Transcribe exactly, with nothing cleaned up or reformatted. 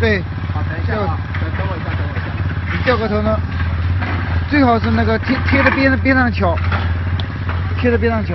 对。好，等一下啊，等等我一下，等我一下。你掉个头呢，最好是那个贴贴着边上边上敲，贴着边上敲。